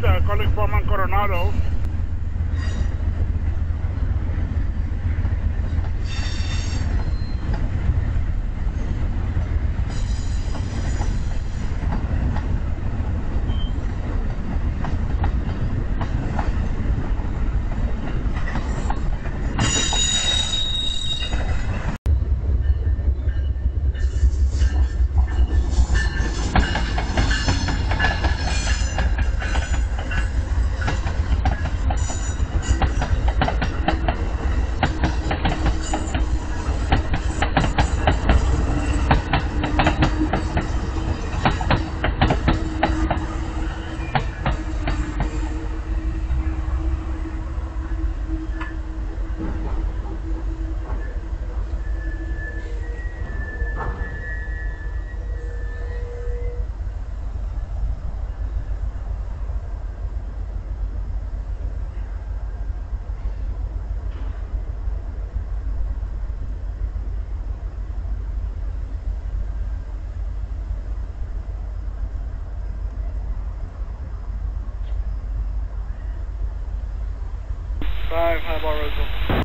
towards College Forman, Coronado. Five, high bar, Roseville.